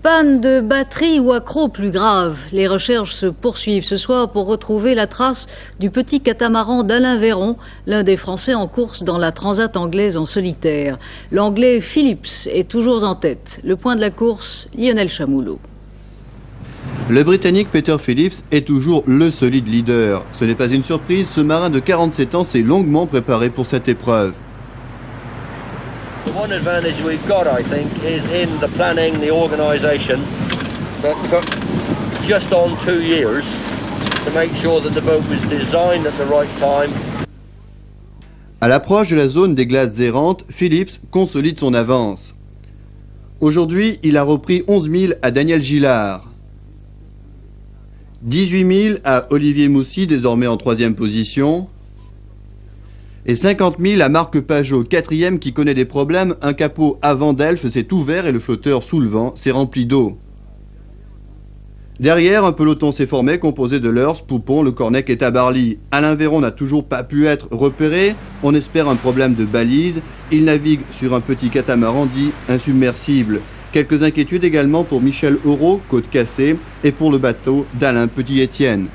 Panne de batterie ou accroc plus grave. Les recherches se poursuivent ce soir pour retrouver la trace du petit catamaran d'Alain Véron, l'un des Français en course dans la transat anglaise en solitaire. L'Anglais Phillips est toujours en tête. Le point de la course, Lionel Chamoulot. Le Britannique Peter Phillips est toujours le solide leader. Ce n'est pas une surprise, ce marin de 47 ans s'est longuement préparé pour cette épreuve. One advantage we've got, I think, is in the planning, the organisation. But we've got just on 2 years to make sure that the boat was designed at the right time. À l'approche de la zone des glaces errantes, Phillips consolide son avance. Aujourd'hui, il a repris 11 000 à Daniel Gillard, 18 000 à Olivier Moussy, désormais en 3e position, et 50 000 à Marc Pajot, 4e, qui connaît des problèmes. Un capot avant d'Elfe s'est ouvert et le flotteur sous le vent s'est rempli d'eau. Derrière, un peloton s'est formé, composé de Leurs, Poupon, le Cornec et Tabarly. Alain Véron n'a toujours pas pu être repéré. On espère un problème de balise. Il navigue sur un petit catamaran dit insubmersible. Quelques inquiétudes également pour Michel Oro, côte cassée, et pour le bateau d'Alain Petit-Étienne.